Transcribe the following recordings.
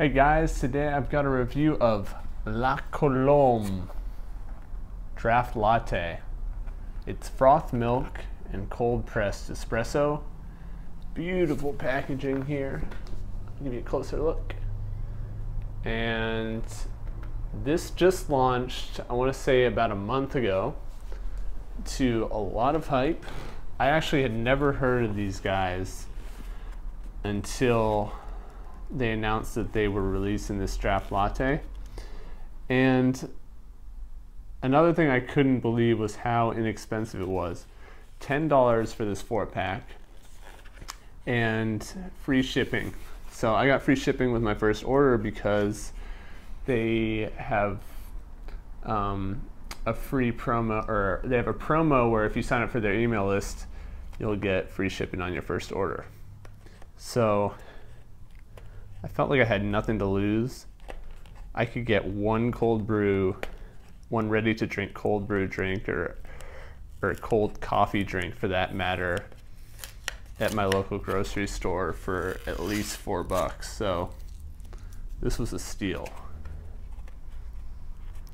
Hey guys, today I've got a review of La Colombe Draft Latte. It's froth milk and cold pressed espresso. Beautiful packaging here. I'll give you a closer look. And this just launched, I want to say about a month ago, to a lot of hype. I actually had never heard of these guys until they announced that they were releasing this draft latte. And another thing I couldn't believe was how inexpensive it was. $10 for this 4-pack and free shipping. So I got free shipping with my first order because they have a free promo, or they have a promo where if you sign up for their email list, you'll get free shipping on your first order. So I felt like I had nothing to lose. I could get one ready to drink cold brew drink or cold coffee drink for that matter at my local grocery store for at least $4. So this was a steal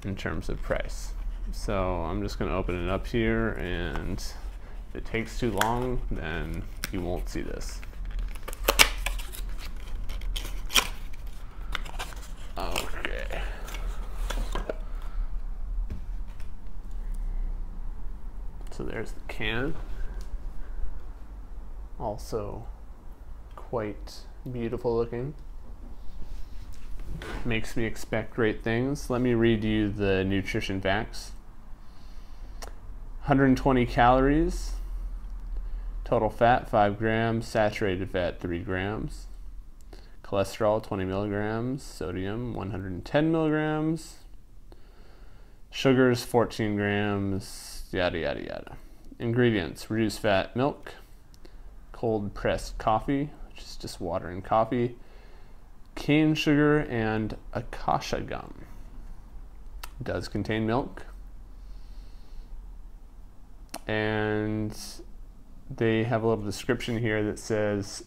in terms of price. So I'm just gonna open it up here, and if it takes too long, then you won't see this. Okay. So there's the can. Also quite beautiful looking. Makes me expect great things. Let me read you the nutrition facts. 120 calories, total fat 5 grams, saturated fat 3 grams. Cholesterol 20 milligrams, sodium 110 milligrams, sugars 14 grams, yada yada yada. Ingredients: reduced fat milk, cold pressed coffee, which is just water and coffee, cane sugar, and acacia gum. It does contain milk, and they have a little description here that says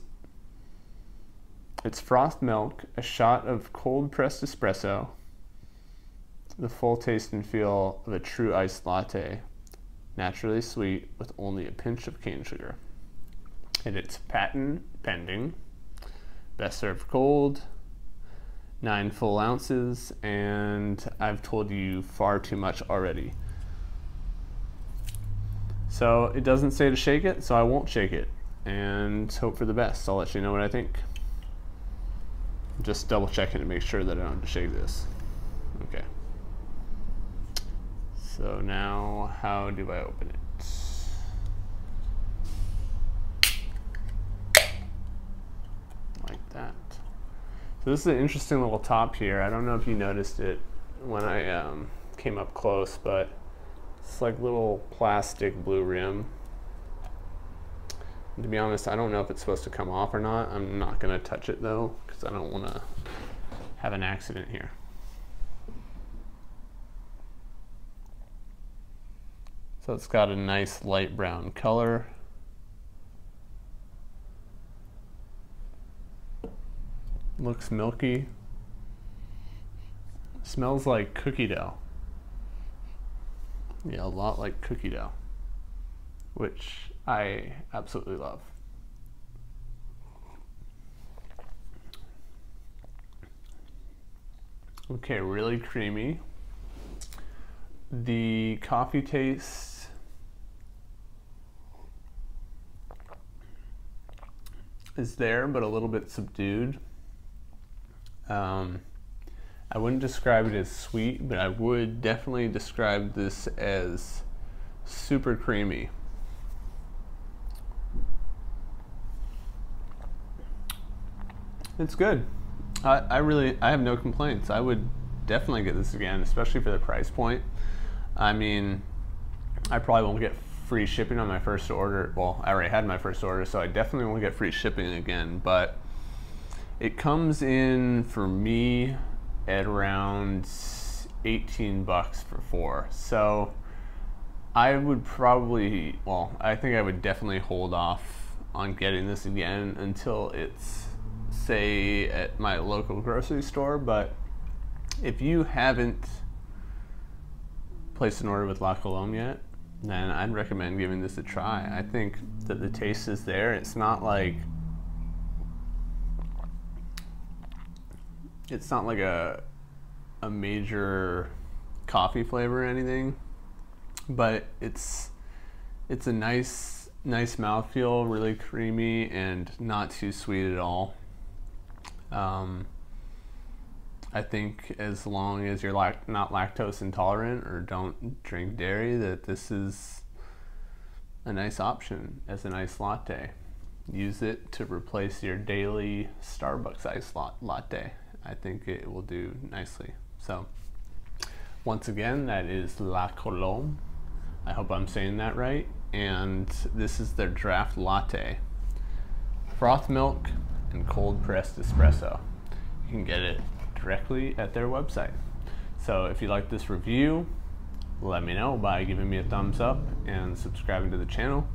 it's froth milk, a shot of cold pressed espresso, the full taste and feel of a true iced latte, naturally sweet with only a pinch of cane sugar. And it's patent pending, best served cold, 9 full ounces, and I've told you far too much already. So it doesn't say to shake it, so I won't shake it, and hope for the best. I'll let you know what I think. Just double checking to make sure that I don't have to shake this. Okay. So now, how do I open it? Like that. So this is an interesting little top here. I don't know if you noticed it when I came up close, but it's like little plastic blue rim. To be honest, I don't know if it's supposed to come off or not. I'm not going to touch it though, because I don't want to have an accident here. So it's got a nice light brown color. Looks milky. Smells like cookie dough. Yeah, a lot like cookie dough, which I absolutely love. Okay, really creamy. The coffee taste is there, but a little bit subdued. I wouldn't describe it as sweet, but I would definitely describe this as super creamy. It's good. I have no complaints. I would definitely get this again, especially for the price point. I mean, I probably won't get free shipping on my first order. Well, I already had my first order, so I definitely won't get free shipping again, but it comes in for me at around $18 for 4. So I would probably, well, I think I would definitely hold off on getting this again until it's say at my local grocery store, but if you haven't placed an order with La Colombe yet, then I'd recommend giving this a try. I think that the taste is there. It's not like a major coffee flavor or anything, but it's a nice mouthfeel, really creamy and not too sweet at all. I think as long as you're not lactose intolerant or don't drink dairy, that this is a nice option as an iced latte. Use it to replace your daily Starbucks iced latte. I think it will do nicely. So once again, that is La Colombe. I hope I'm saying that right. And this is their Draft Latte. Froth milk and cold pressed espresso. You can get it directly at their website. So if you like this review, let me know by giving me a thumbs up and subscribing to the channel.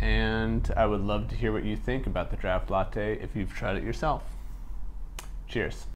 And I would love to hear what you think about the Draft Latte if you've tried it yourself. Cheers.